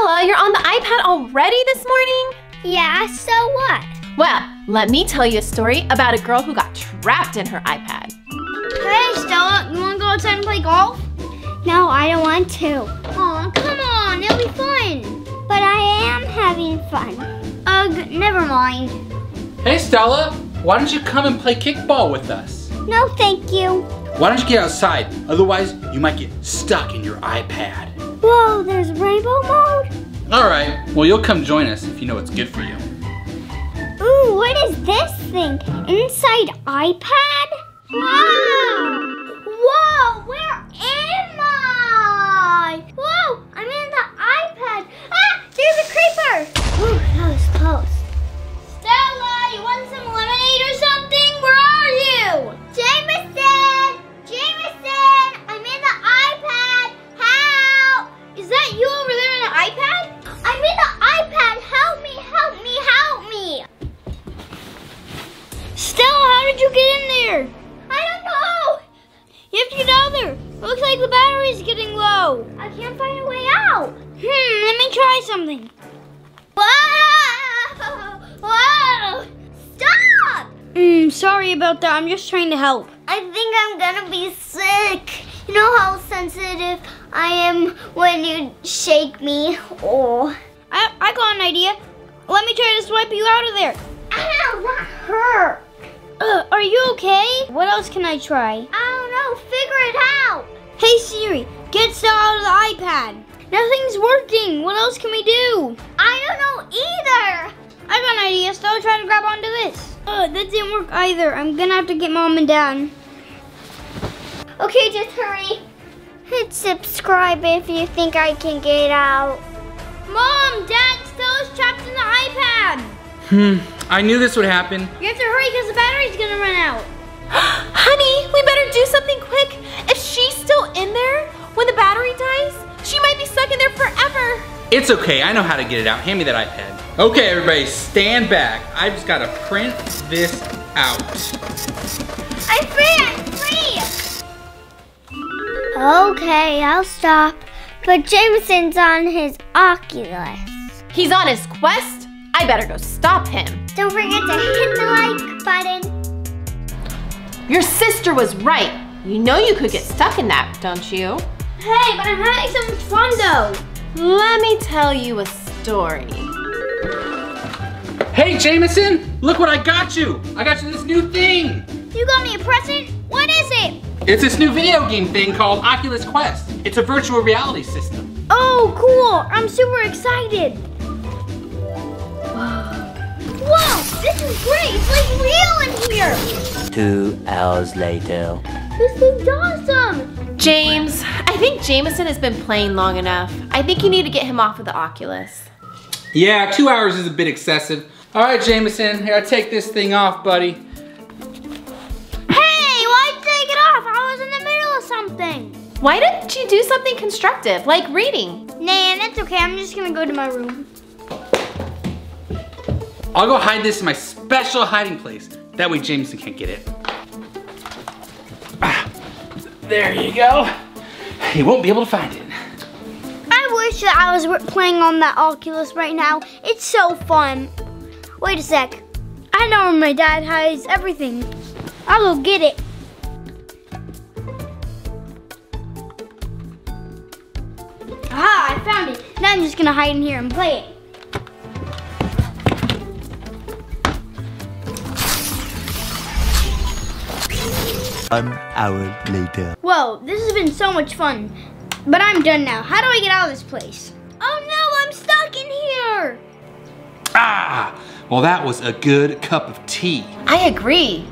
Stella, you're on the iPad already this morning? Yeah, so what? Well, let me tell you a story about a girl who got trapped in her iPad. Hey, Stella, you want to go outside and play golf? No, I don't want to. Aw, come on, it'll be fun. But I am having fun. Ugh, never mind. Hey, Stella, why don't you come and play kickball with us? No, thank you. Why don't you get outside? Otherwise, you might get stuck in your iPad. Whoa, there's rainbow mode? All right, well, you'll come join us if you know what's good for you. Ooh, what is this thing? Inside iPad? Wow! Whoa, where am I? Whoa, I'm in the iPad. Ah, there's a creeper! Ooh, that was close. Stella, you want some lemonade or something? Where are you? Jameson! Jameson! I'm in the iPad! Help! Is that you over there in the iPad? I'm in the iPad! Help me! Help me! Help me! Stella, how did you get in there? I don't know! You have to get out of there! It looks like the battery's getting low! I can't find a way out! Let me try something. Whoa! Whoa! Stop! Sorry about that, I'm just trying to help. I think I'm gonna be sick. You know how sensitive I am when you shake me? Oh. I got an idea. Let me try to swipe you out of there. Ow, that hurt! Are you okay? What else can I try? I don't know. Figure it out. Hey, Siri, get Stella out of the iPad. Nothing's working. What else can we do? I don't know either. I got an idea. Stella, try to grab onto this. That didn't work either. I'm going to have to get Mom and Dad. Okay, just hurry. Hit subscribe if you think I can get out. Mom, Dad, Stella's trapped in the iPad. I knew this would happen. You have to hurry because the battery's gonna run out. Honey, we better do something quick. If she's still in there, when the battery dies, she might be stuck in there forever. It's okay, I know how to get it out. Hand me that iPad. Okay, everybody, stand back. I've just gotta print this out. I'm free, I'm free. Okay, I'll stop. But Jameson's on his Oculus. He's on his Quest. I better go stop him. Don't forget to hit the like button. Your sister was right. You know you could get stuck in that, don't you? Hey, but I'm having some fun though. Let me tell you a story. Hey, Jameson, look what I got you. I got you this new thing. You got me a present? What is it? It's this new video game thing called Oculus Quest. It's a virtual reality system. Oh, cool. I'm super excited. Whoa, this is great! It's like real in here! 2 hours later. This is awesome! James, I think Jameson has been playing long enough. I think you need to get him off of the Oculus. Yeah, 2 hours is a bit excessive. All right, Jameson, here, take this thing off, buddy. Hey, why'd you take it off? I was in the middle of something. Why didn't you do something constructive, like reading? Nah, that's okay, I'm just gonna go to my room. I'll go hide this in my special hiding place. That way Jameson can't get it. There you go. He won't be able to find it. I wish that I was playing on that Oculus right now. It's so fun. Wait a sec. I know where my dad hides everything. I'll go get it. Ah, I found it. Now I'm just gonna hide in here and play it. An hour later. Whoa, this has been so much fun. But I'm done now. How do I get out of this place? Oh no, I'm stuck in here. Ah, well that was a good cup of tea. I agree.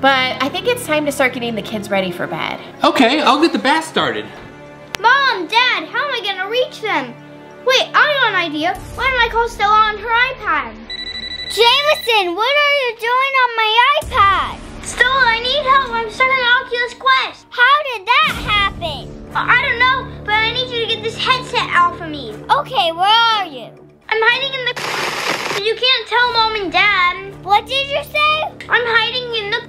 But I think it's time to start getting the kids ready for bed. Okay, I'll get the bath started. Mom, Dad, how am I gonna reach them? Wait, I got an idea. Why don't I call Stella on her iPad? Jameson, what are you doing on my iPad? Stella, I need help. I'm stuck on the Oculus Quest. How did that happen? I don't know, but I need you to get this headset out for me. Okay, where are you? I'm hiding in the... You can't tell Mom and Dad. What did you say? I'm hiding in the...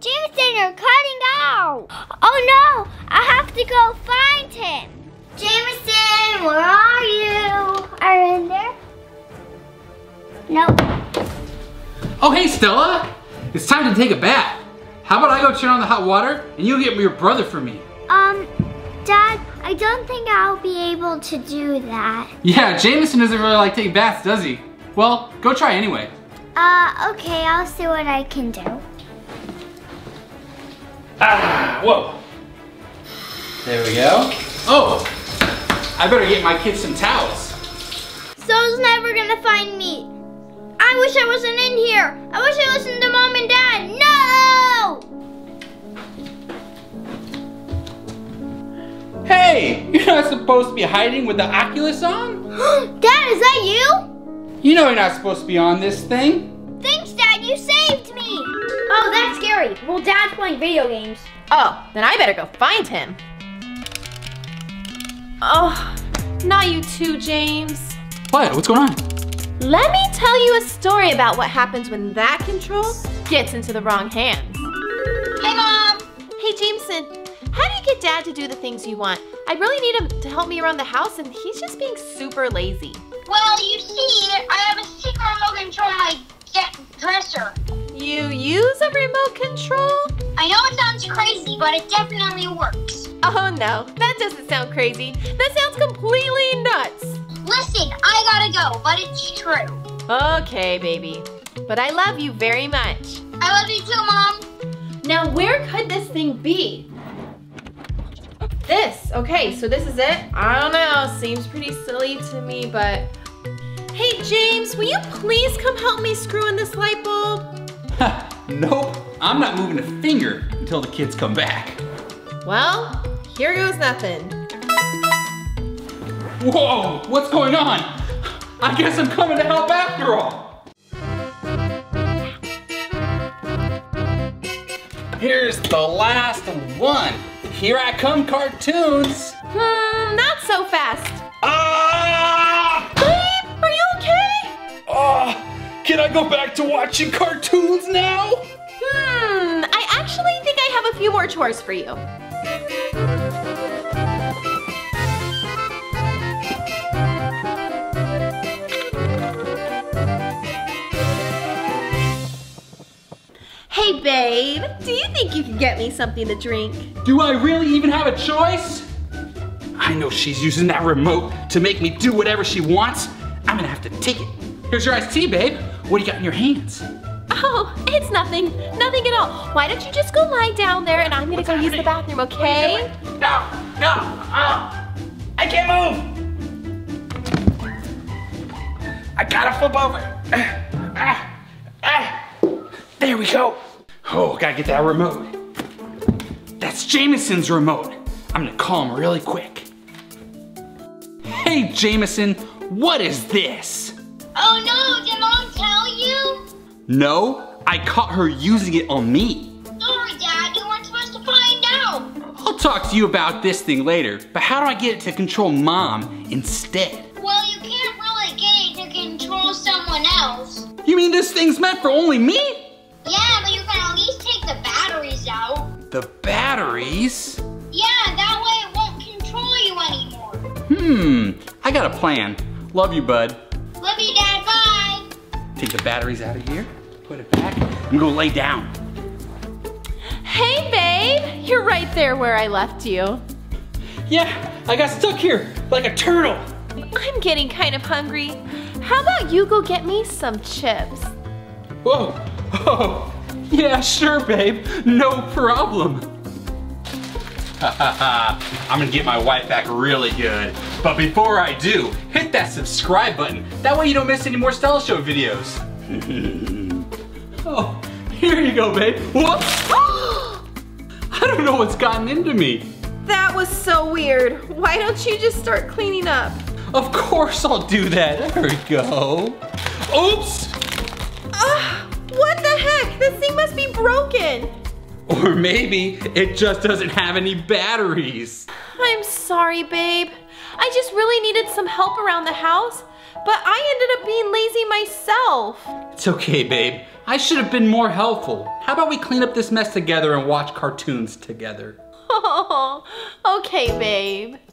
Jameson, you're cutting out. Oh no, I have to go find him. Jameson, where are you? Nope. Oh, hey, Stella. It's time to take a bath. How about I go turn on the hot water and you get your brother for me? Dad, I don't think I'll be able to do that. Yeah, Jameson doesn't really like taking baths, does he? Well, go try anyway. Okay, I'll see what I can do. Ah, whoa. There we go. Oh, I better get my kids some towels. So's never gonna find me. I wish I wasn't in here. I wish I listened to Mom and Dad. No! Hey, you're not supposed to be hiding with the Oculus on? Dad, is that you? You know you're not supposed to be on this thing. Thanks, Dad, you saved me. Oh, that's scary. Well, Dad's playing video games. Oh, then I better go find him. Oh, not you too, James. What? What's going on? Let me tell you a story about what happens when that control gets into the wrong hands. Hey, Mom! Hey, Jameson. How do you get Dad to do the things you want? I really need him to help me around the house, and he's just being super lazy. Well, you see, I have a secret remote control in my dresser. You use a remote control? I know it sounds crazy, but it definitely works. Oh, no. That doesn't sound crazy. That sounds completely nuts. Listen, I gotta go, but it's true. Okay, baby. But I love you very much. I love you too, Mom. Now, where could this thing be? This. Okay, so this is it? I don't know. Seems pretty silly to me, but... Hey, James, will you please come help me screw in this light bulb? Nope. I'm not moving a finger until the kids come back. Well, here goes nothing. Whoa, what's going on? I guess I'm coming to help after all. Here's the last one. Here I come, cartoons. Not so fast. Ah! Babe, are you okay? Can I go back to watching cartoons now? I actually think I have a few more chores for you. Hey, babe, do you think you can get me something to drink? Do I really even have a choice? I know she's using that remote to make me do whatever she wants. I'm gonna have to take it. Here's your iced tea, babe. What do you got in your hands? Oh, it's nothing. Nothing at all. Why don't you just go lie down there and I'm gonna go use the bathroom, okay? No, no, I can't move. I gotta flip over. There we go. Oh, gotta get that remote. That's Jameson's remote. I'm gonna call him really quick. Hey, Jameson, what is this? Oh no, did Mom tell you? No, I caught her using it on me. Sorry, Dad, you weren't supposed to find out. I'll talk to you about this thing later, but how do I get it to control Mom instead? Well, you can't really get it to control someone else. You mean this thing's meant for only me? Yeah, but you can at least take the batteries out. The batteries? Yeah, that way it won't control you anymore. I got a plan. Love you, bud. Love you, Dad, bye. Take the batteries out of here, put it back, and go lay down. Hey, babe, you're right there where I left you. Yeah, I got stuck here like a turtle. I'm getting kind of hungry. How about you go get me some chips? Whoa. Oh, yeah, sure, babe. No problem. I'm gonna get my wife back really good. But before I do, hit that subscribe button. That way you don't miss any more Stella Show videos. Oh, here you go, babe. Whoops. I don't know what's gotten into me. That was so weird. Why don't you just start cleaning up? Of course I'll do that. There we go. Oops. What the heck? This thing must be broken. Or maybe it just doesn't have any batteries. I'm sorry, babe. I just really needed some help around the house, but I ended up being lazy myself. It's okay, babe. I should have been more helpful. How about we clean up this mess together and watch cartoons together? Oh, okay, babe.